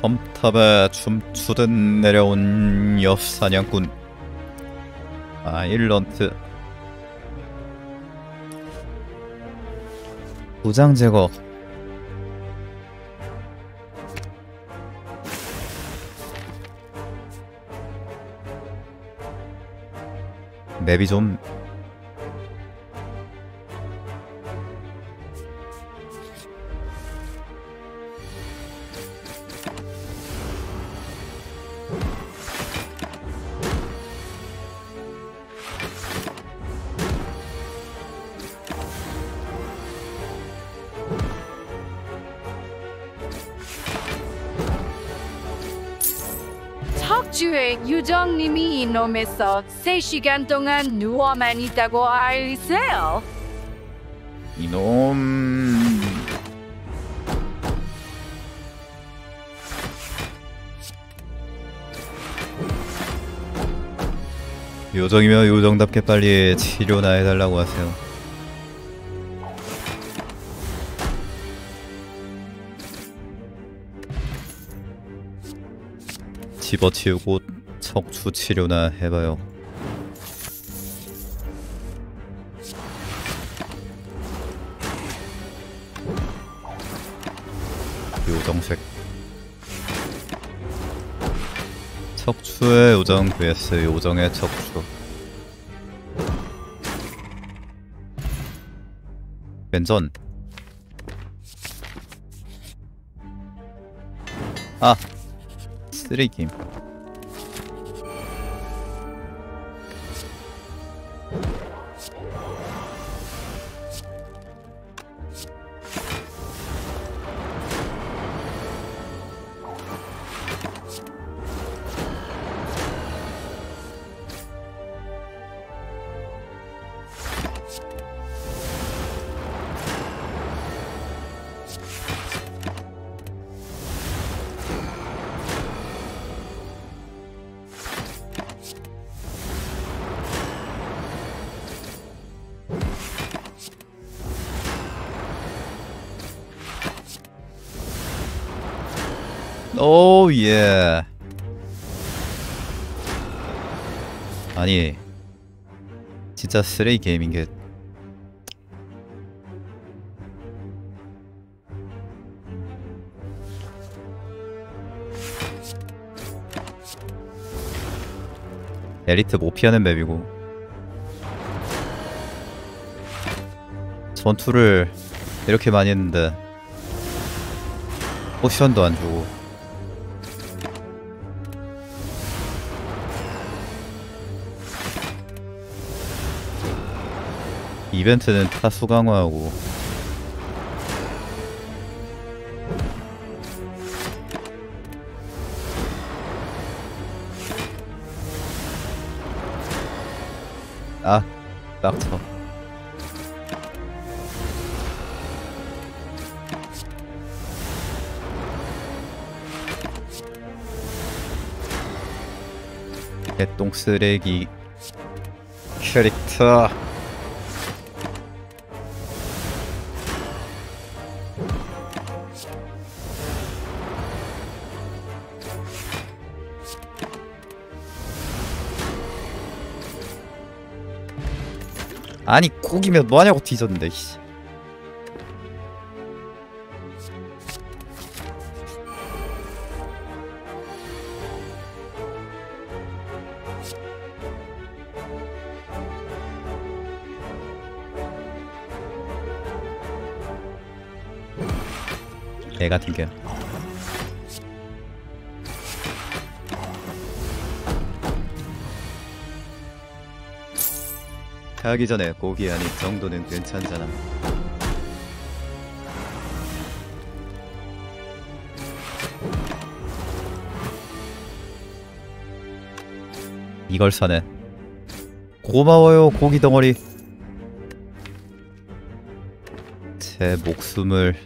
섬탑에 춤추듯 내려온 옆 사냥꾼 아일런트. 도장 제거. 맵이 좀 주에 유정님이 이놈에서 3시간 동안 누워만 있다고 알리세요. 이놈 요정이면 요정답게 빨리 치료나 해달라고 하세요. 집어치우고 척추치료나 해봐요. 요정색 척추의 요정 vs 요정의 척추. 왼전. 아! 쓰레기임. 오, 예. 아니, 진짜 쓰레기 게임인 게 엘리트 못 피하는 맵이고 전투를 이렇게 많이 했는데 포션도 안 주고. 이벤트는 타수 강화하고 아 빡쳐. 개똥 쓰레기 캐릭터. 아니 고기면 뭐하냐고 뒤졌는데. 애가 튕겨. 가기 전에 고기 아니 정도는 괜찮잖아. 이걸 사네. 고마워요 고기 덩어리. 제 목숨을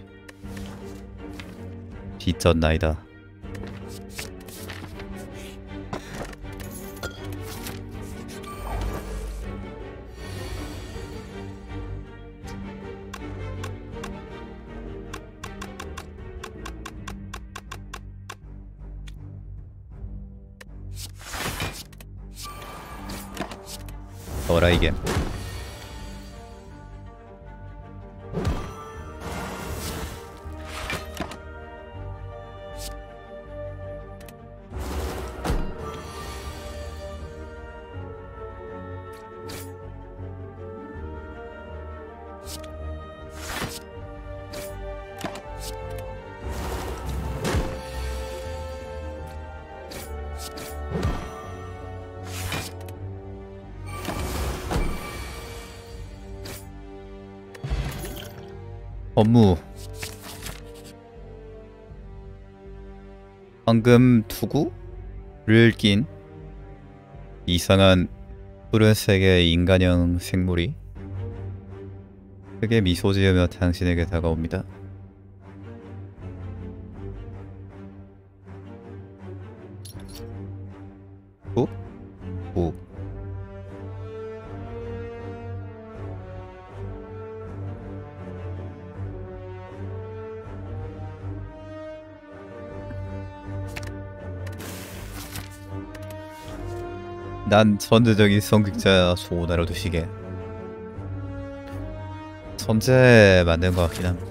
빚졌나이다. 어라 이게. 업무 황금 투구를 낀 이상한 푸른색의 인간형 생물이 크게 미소 지으며 당신에게 다가옵니다. 오? 난 전제적인 성직자야. 소원하러 두시게. 전제 맞는 것 같긴 함.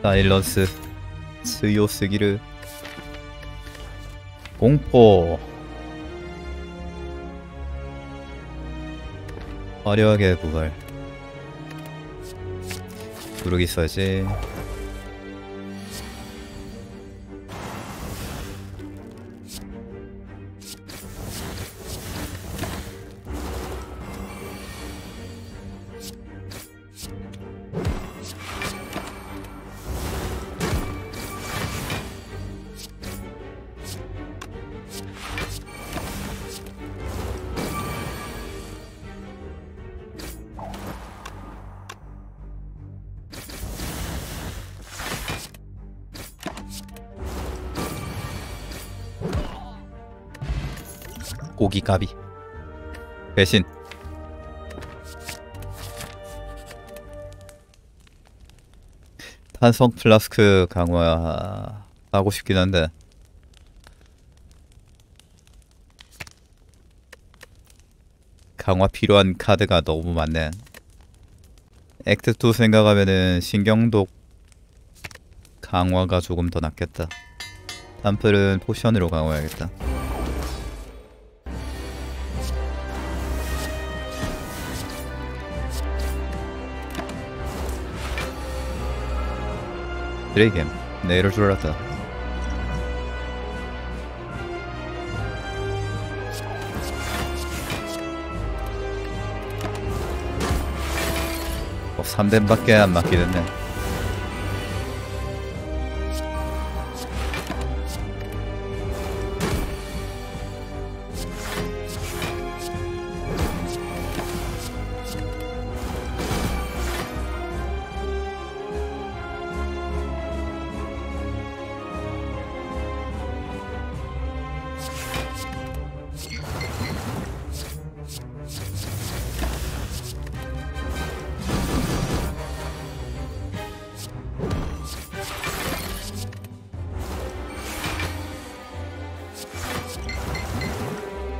사일런스 스요스기르 공포. 화려하게 구발 부르기 써야지. 고기가비 배신. 탄성 플라스크 강화 하고 싶긴 한데 강화 필요한 카드가 너무 많네. 액트2 생각하면은 신경독 강화가 조금 더 낫겠다. 탐플은 포션으로 강화해야겠다. 드레이겜 내 이럴 줄 알았다. 어, 3뎀밖에 안 맞긴 했네.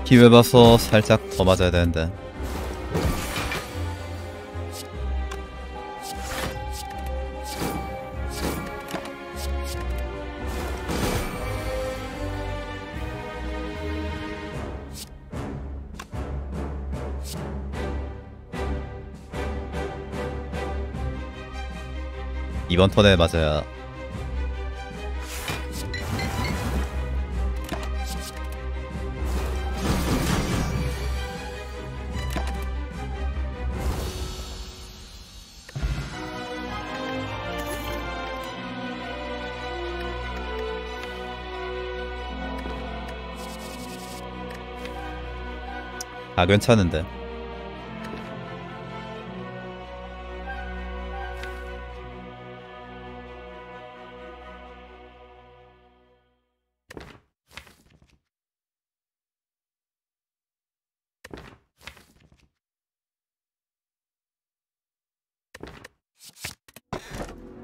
기회 봐서 살짝 더 맞아야 되는데 이번 턴에 맞아야. 아, 괜찮은데.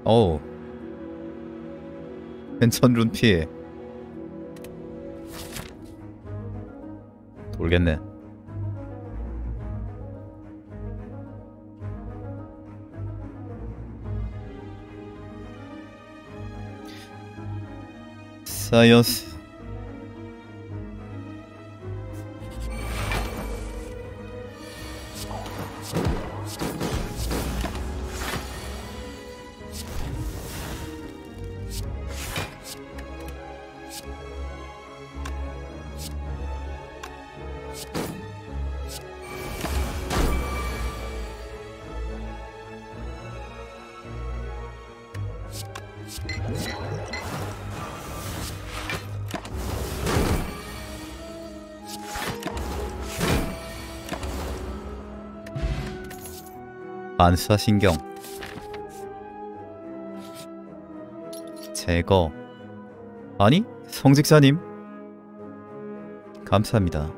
어우, 괜찮룬 피해 돌겠네. 사이언스 반사신경 제거. 아니? 성직사님 감사합니다.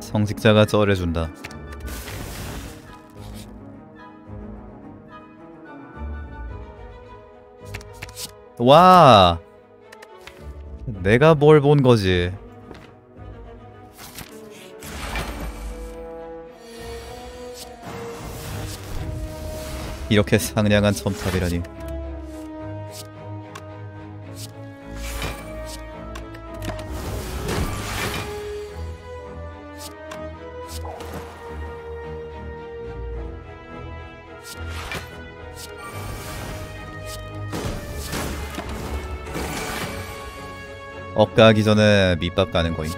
성직자가 쩔어준다. 와, 내가 뭘 본거지. 이렇게 상냥한 첨탑이라니. 억까기 전에 밑밥 가는 거임.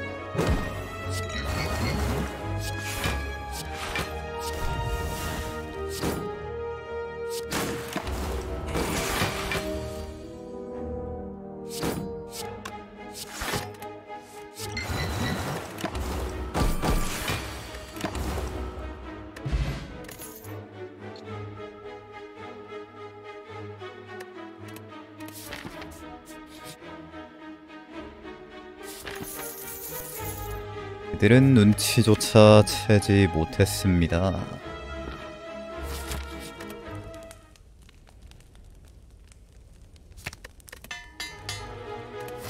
이들은 눈치조차 채지 못했습니다.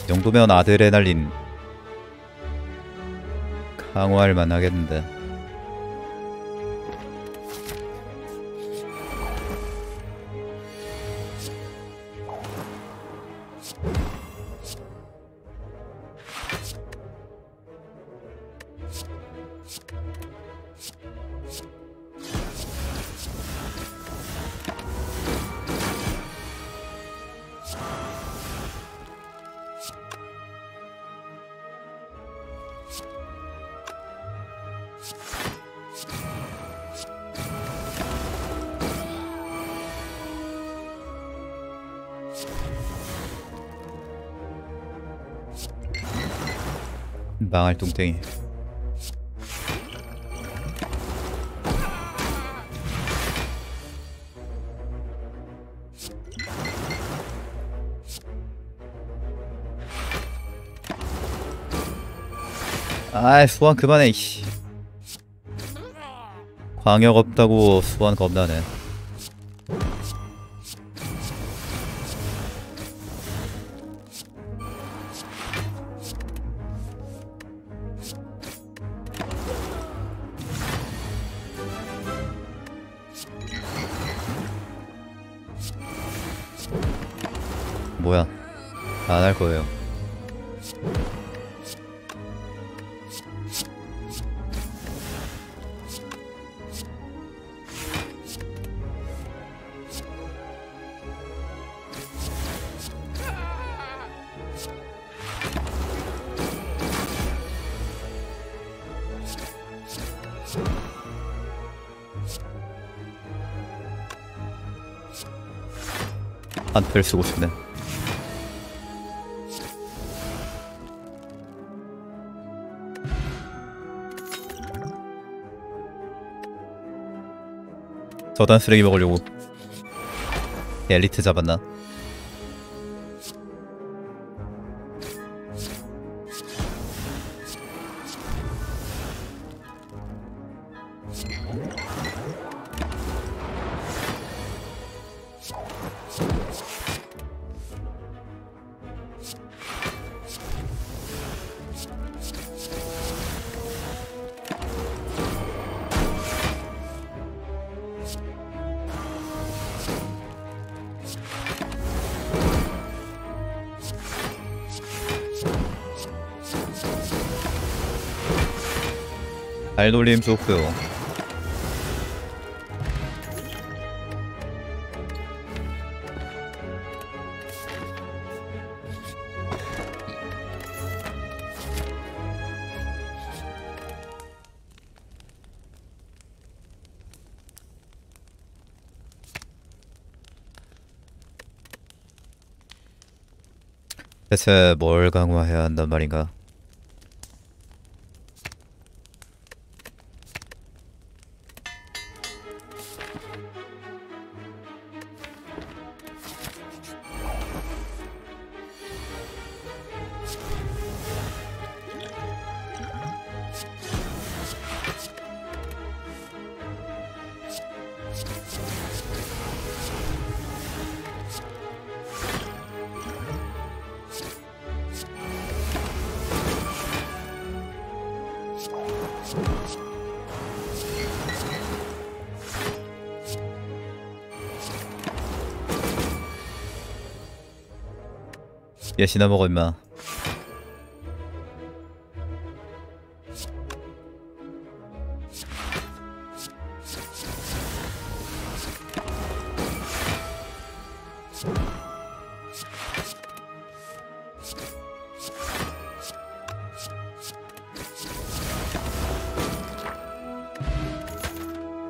이 정도면 아드레날린 강화할 만하겠는데. 망할 뚱땡이. 아이, 소환 그만해. 광역 없다고 소환 겁나네. 뭐야? 안 할 거예요. 단패를 쓰고 싶네. 저단 쓰레기 먹으려고 엘리트 잡았나? 잘 돌림 좋고요. 대체 뭘 강화해야 한단 말인가? 예시나 먹어 임마.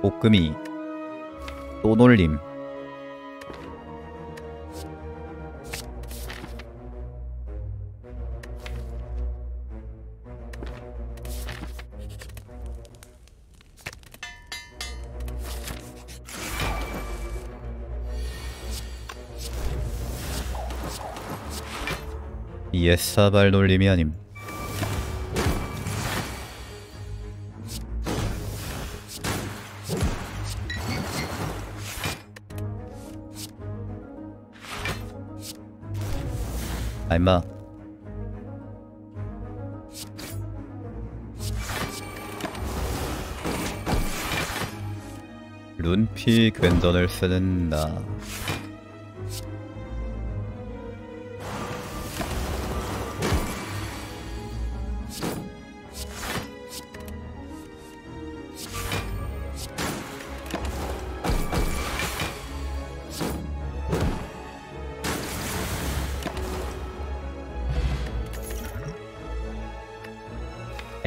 볶음이 또 놀림. 예사발 놀림이 아님. 아 임마 룬피 괜전을 쓰는 나.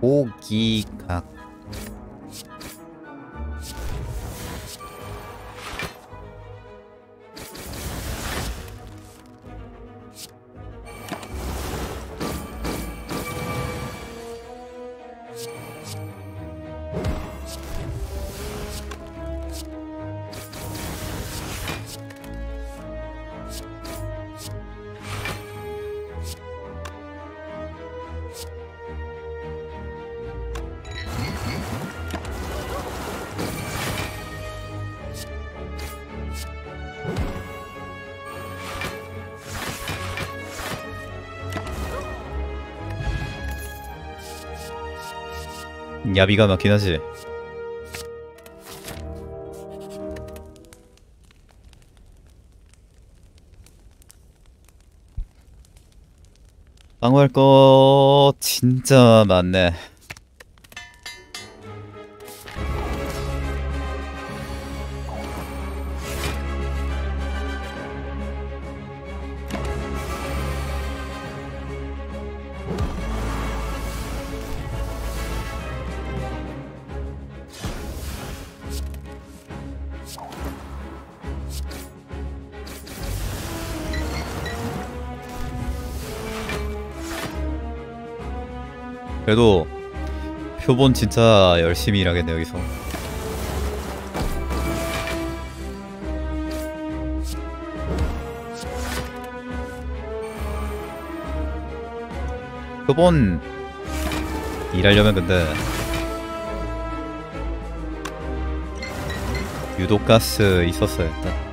오기각 야비가 막긴 하지. 방어할 거 진짜 많네. 그래도 표본 진짜 열심히 일하겠네 여기서. 표본 일하려면 근데 유독가스 있었어요 일단.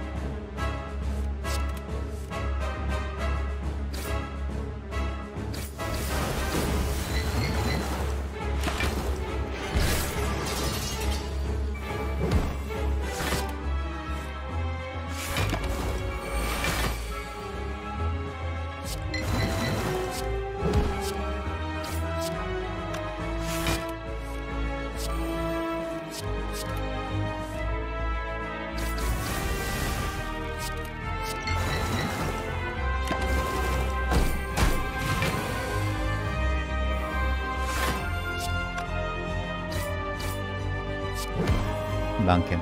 만캠.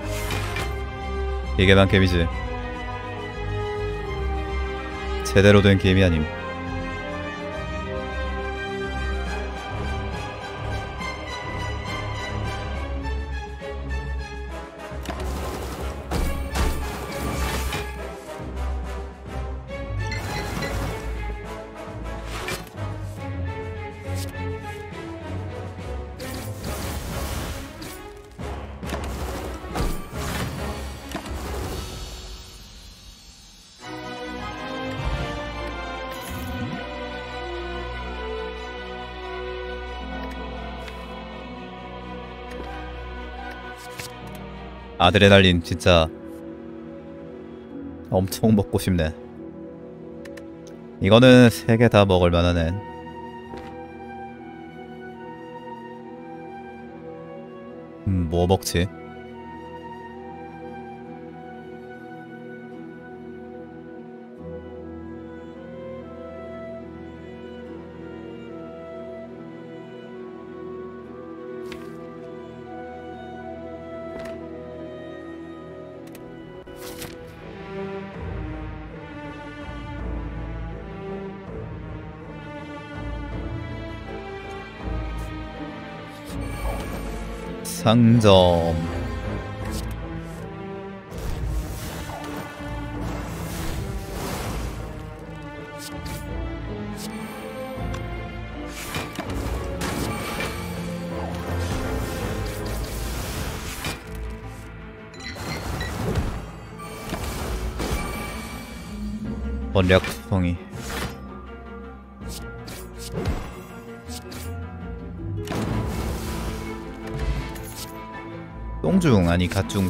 이게 만캠이지. 제대로 된 게임이 아님. 아드레날린 진짜 엄청 먹고 싶네. 이거는 3개 다 먹을만하네. 뭐 먹지? 상점. 번략 투성이. 똥중 아니 갓중.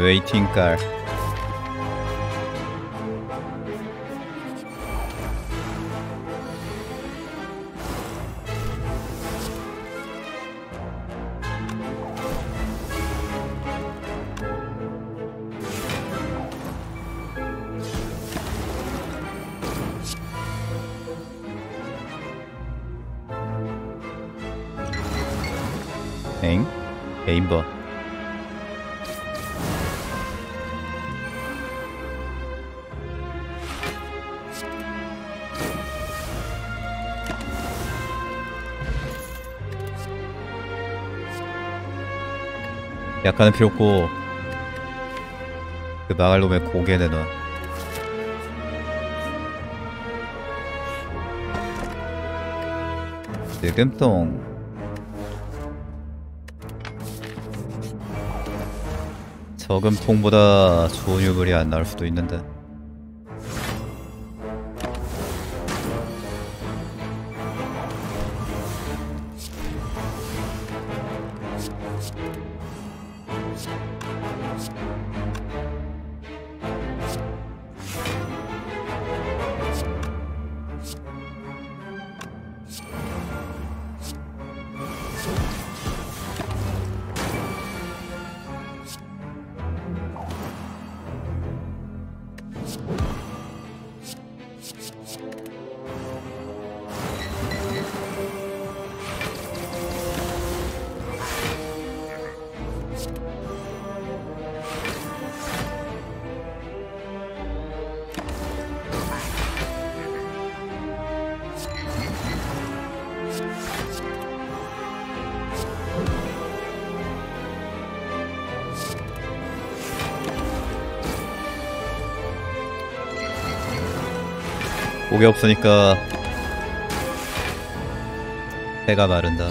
웨이팅깔. 엥? 에임버. 약간은 필요 없고 그 망할 놈의 고개 내놔. de Kempton. 저금통보다 좋은 유물이 안 나올 수도 있는데. 고개 없으니까 배가 마른다.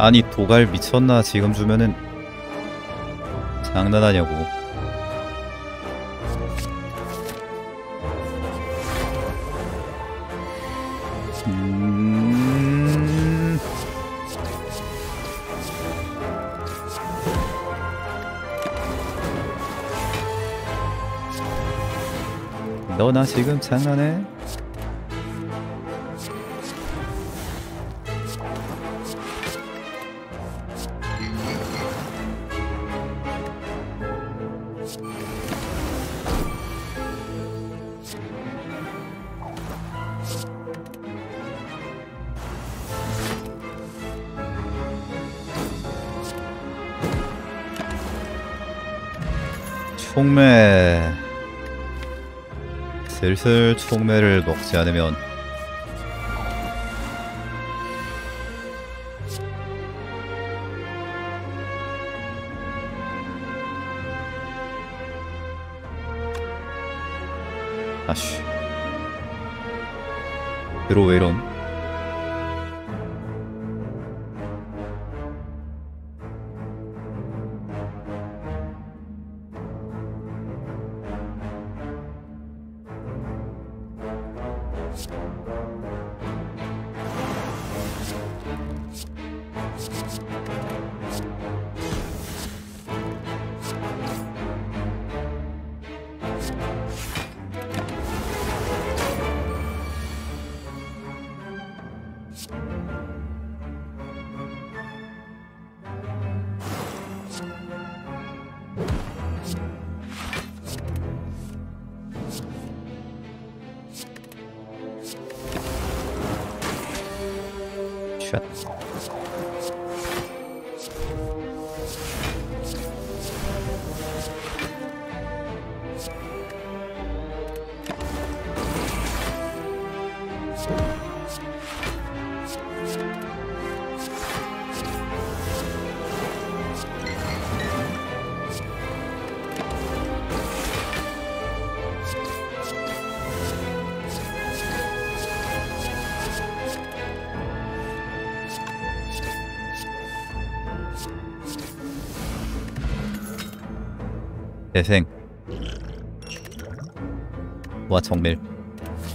아니 도갈 미쳤나? 지금 주면은 장난하냐고. 너 나 지금 장난해? 촉매. 슬슬 촉매를 먹지 않으면 아쉬 들어. 왜 이런. 재생 와 정밀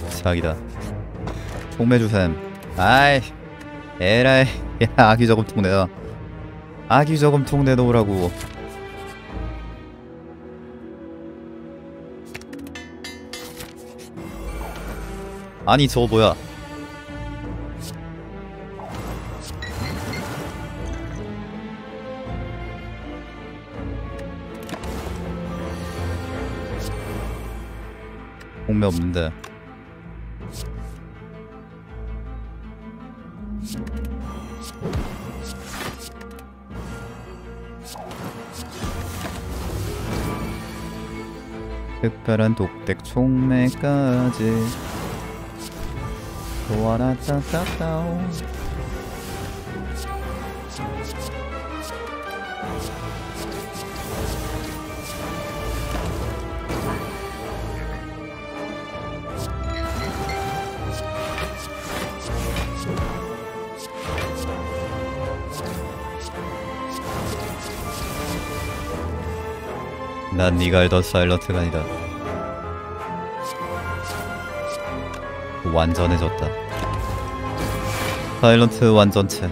사악이다. 총매주샘. 아이 에라이. 야 아기 저금통 내놔. 아기 저금통 내놓으라고. 아니 저거 뭐야. 공매 없는데. 특별한 독택 총매까지. 도와라 따따따오. 난 니가 알던 사일런트가 아니다. 완전해졌다. 사일런트 완전체.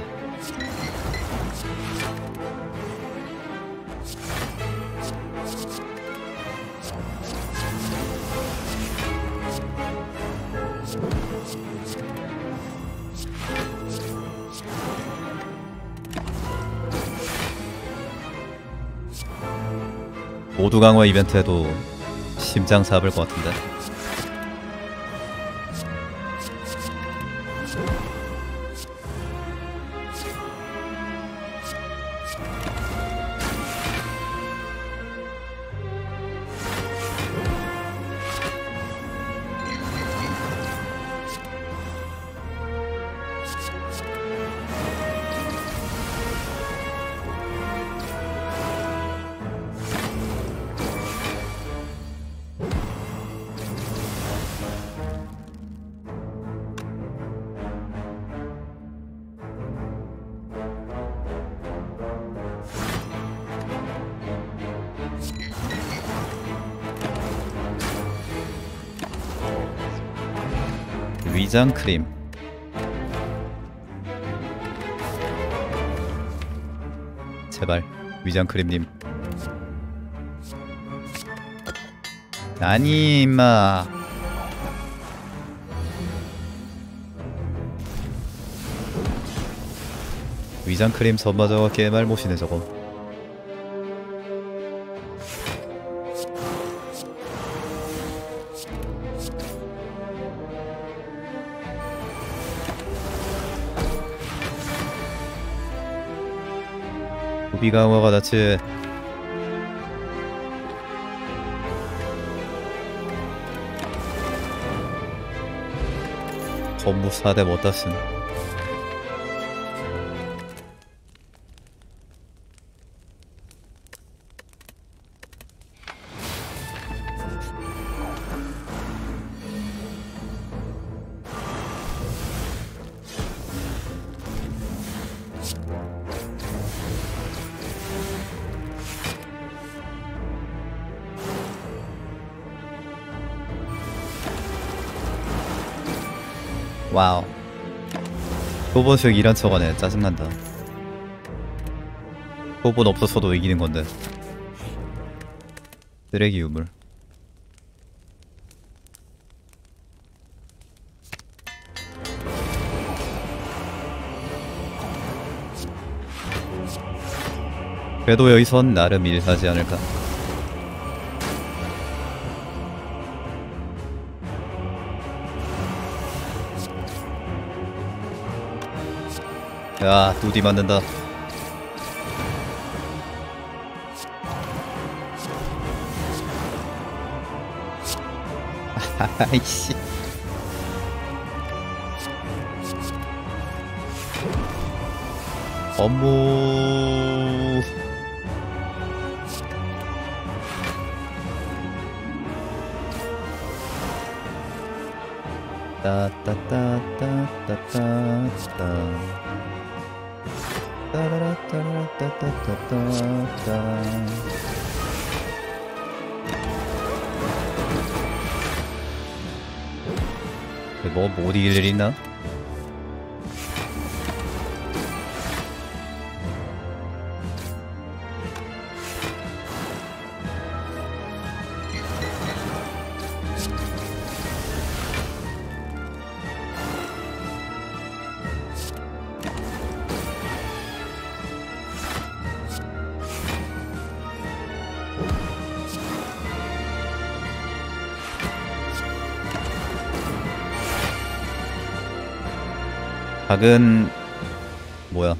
모두 강화 이벤트에도 심장 잡을 것 같은데. 위장 크림. 제발 위장 크림님. 아니 임마. 위장 크림 선마저가 개말 못이네 저거. 비강화가 나치. 전부 4대 못다 쓴. 와우. 초본수익 이런 척하네. 짜증난다. 초본 없었어도 이기는 건데. 쓰레기 유물. 그래도 여기선 나름 일하지 않을까. 야, 두디 맞는다. 아이씨. 어머. 따따따따따따따. 따라라따라따따따따따. 뭐 못 이길 일 있나? 작은 뭐야?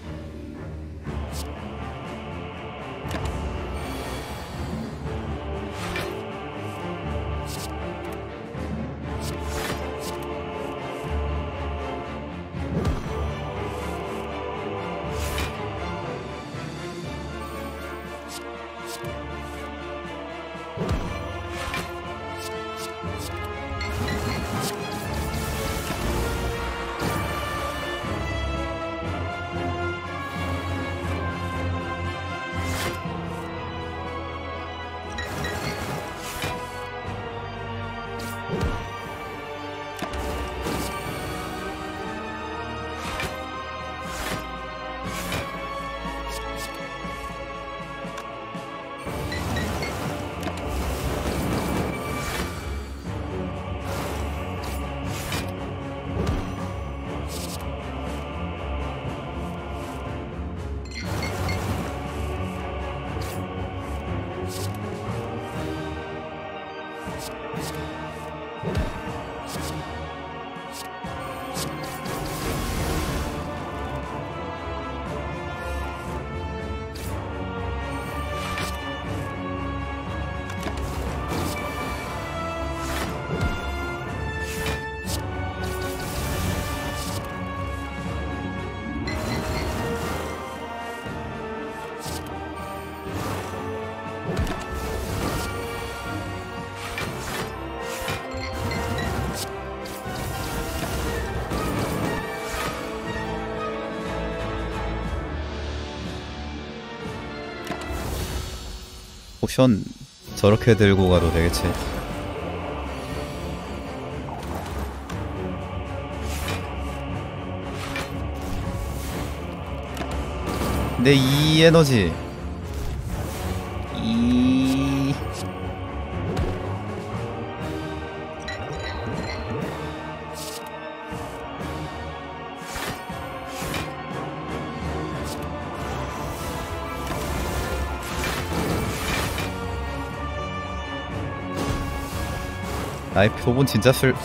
옵션 저렇게 들고 가도 되겠지. 근데 이 에너지 아이 표본 진짜 쓸...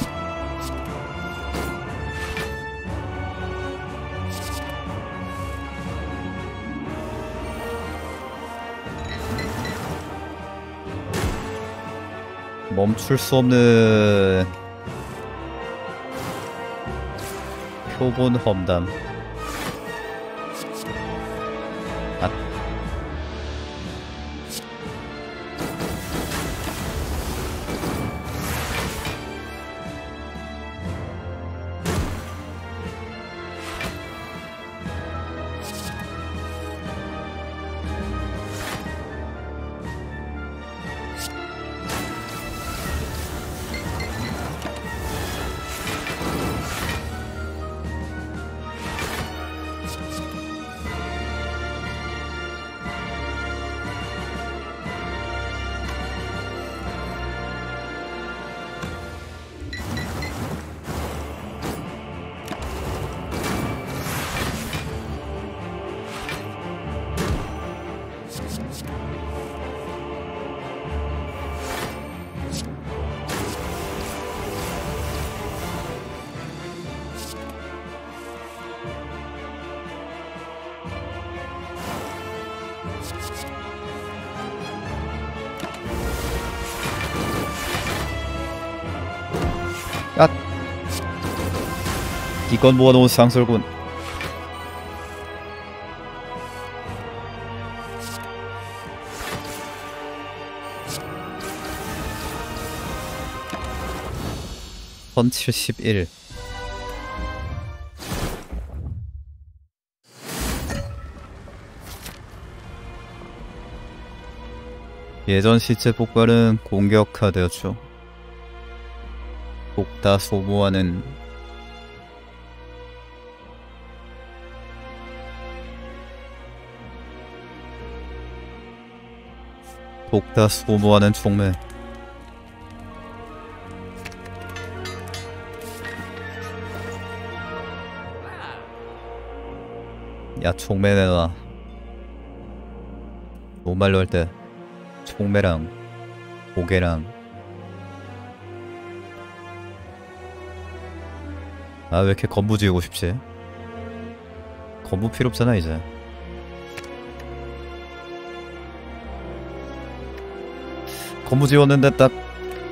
멈출 수 없는 표본 험담. 앗! 기껏 모아놓은 상설군. 선 71. 예전 시체 폭발은 공격화되었죠. 복다 소모하는 복다 소모하는 총매. 야 총매 내놔. 노말로 할 때 총매랑 고개랑. 아 왜 이렇게 건부 지우고 싶지? 건부 필요 없잖아 이제. 건부 지웠는데 딱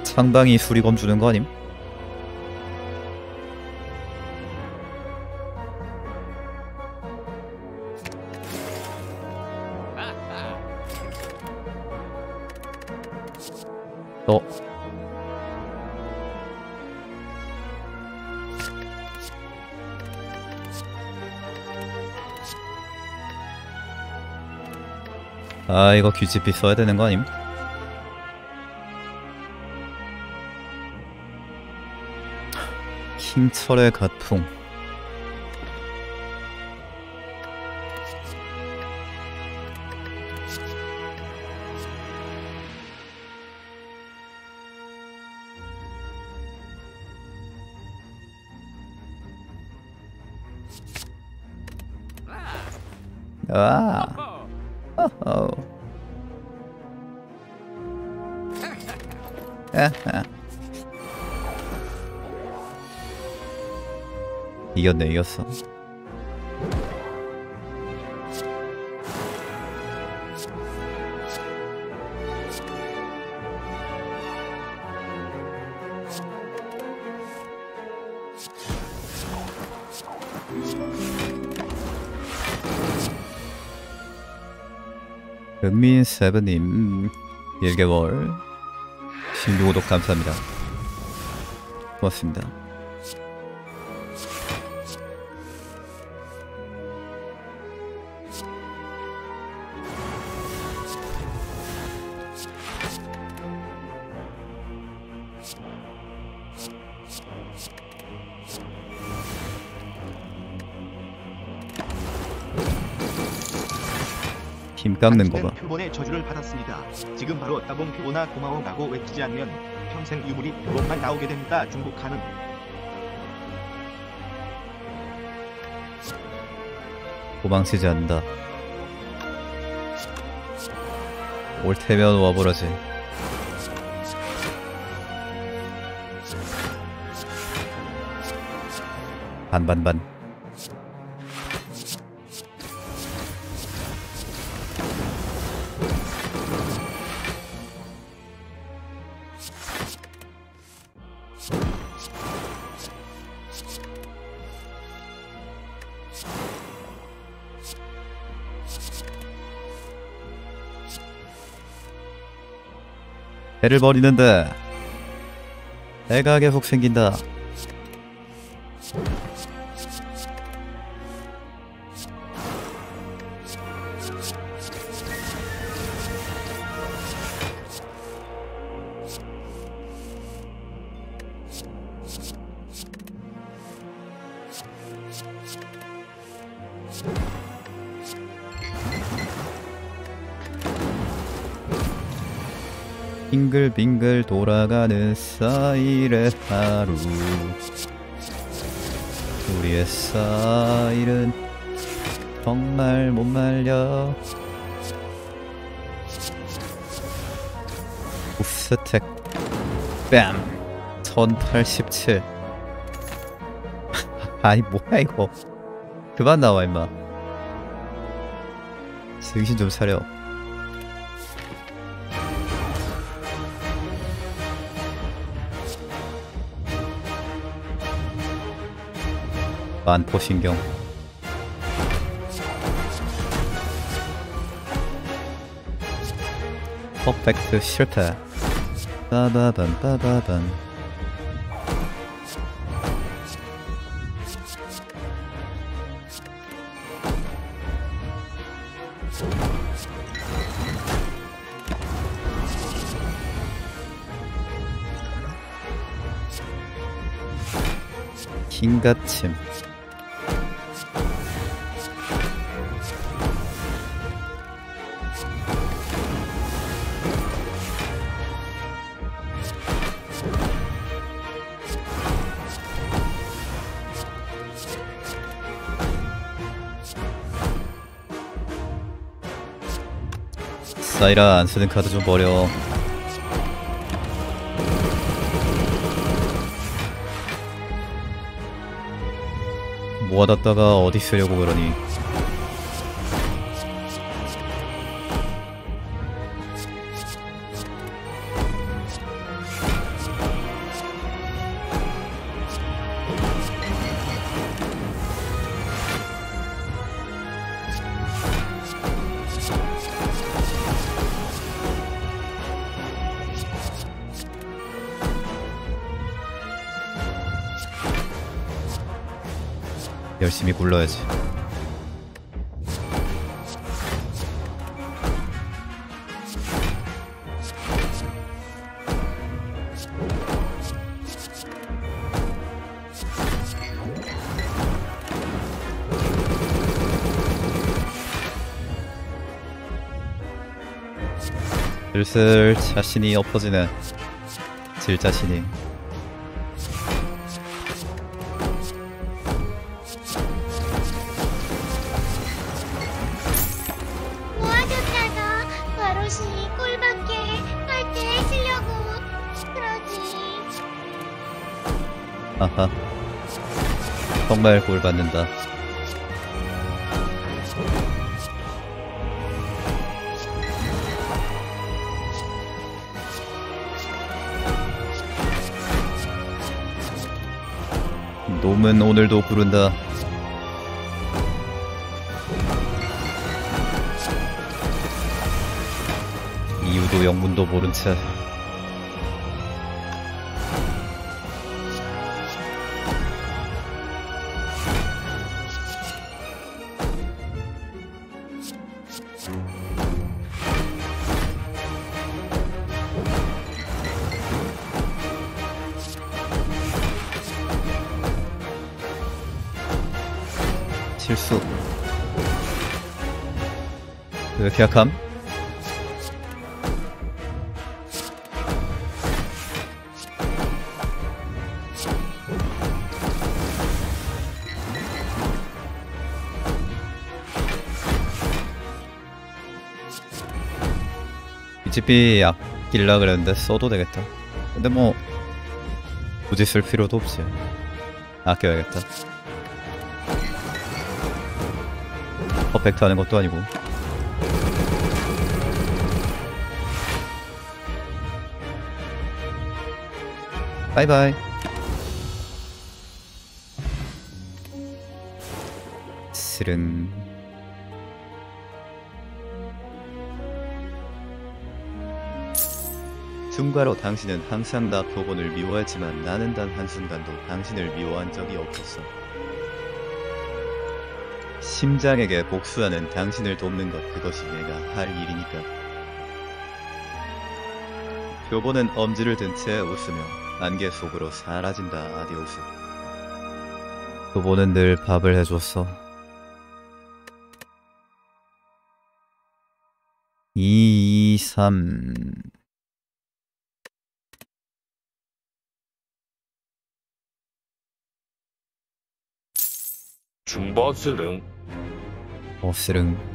상당히 수리검 주는 거 아님? 너 아 이거 규칙비 써야 되는 거 아님? 흰철의 가풍. 아, 어허. 이겼네, 이겼어. 은민 세븐님 1개월 16구독 감사합니다. 고맙습니다. 힘 깎는 거 봐. 표본의 저주를 받았습니다. 지금 바로 따봉 표본아 고마워라고 외치지 않으면 평생 유물이 표본만 나오게 됩니다. 중복하는. 도망치지 않는다. 올 테면 와보라지. 반반반. 애를 버리는데 애가 계속 생긴다. 빙글빙글 돌아가는 사일의 하루, 우리의 사일은 정말 못 말려. 우스텍 뺨 1087. 아니 뭐야 이거. 그만 나와 임마. 정신 좀 차려. 만포신경. 퍼펙트 실패. 빠바밤 빠바밤. 긴가침. 사이라 안쓰는 카드 좀 버려. 모아뒀다가 어디 쓰려고 그러니. 열심히 굴러야지. 슬슬 자신이 엎어지네. 질 자신이. 아하, 정말 골 받는다. 놈은 오늘도 부른다. 이유도 영문도 모른 채 실수. 왜 이렇게 약함? 이 집이 아끼려 그랬는데 써도 되겠다. 근데 뭐 굳이 쓸 필요도 없지. 아껴야겠다. 퍼펙트 하는 것도 아니고. 바이바이. 스릉. 중과로 당신은 항상 나 표본을 미워했지만 나는 단 한순간도 당신을 미워한 적이 없었어. 심장에게 복수하는 당신을 돕는 것, 그것이 내가 할 일이니까. 교보는 엄지를 든 채 웃으며 안개 속으로 사라진다. 아디오스. 교보는 늘 밥을 해줬어. 중버스릉. 어스릉.